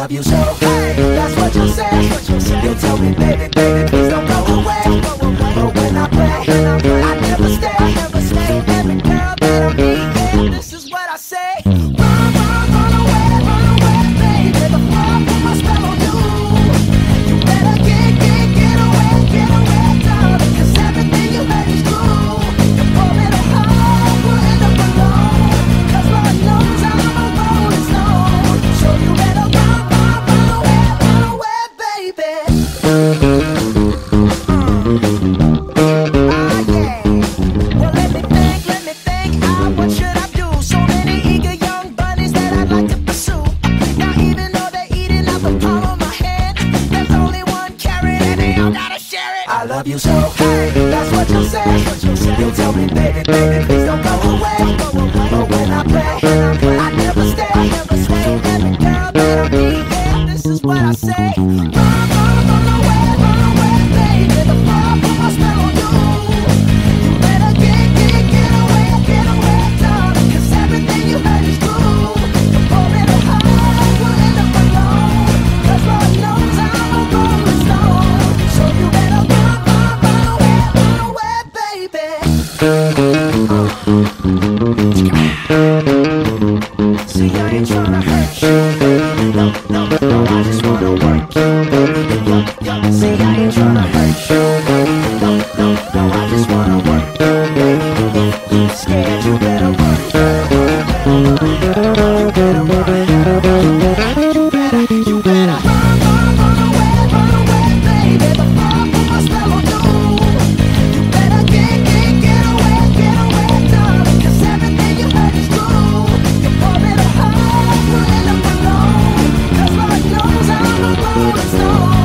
love you so good, that's what you said. You told me, baby, baby, please don't go away. But when I pray, I never stay. So every girl that I'm meeting, this is what I say: run, run away, baby, before I put my spell on you. You better get away, darling, 'cause everything you heard is true. You're pulling a hole, putting up alone, 'cause Lord knows I'm a rolling stone. So you better run away, baby. I love you so good, that's what you said. You tell me, baby, baby, please don't go away. But when I pray, I never stay. So every girl that I meet, yeah, this is what I say: run away, baby, before I put my spell on you. You better get away, darling, 'cause everything you heard is true. You're pulling a hole, putting up alone, 'cause Lord knows I'm a rolling stone. So you better see, I ain't tryna hurt you. No, no, no, I just wanna work you. See, I ain't tryna hurt you. No, no, no, I just wanna work you. Scared, you better work. You better work. You better no.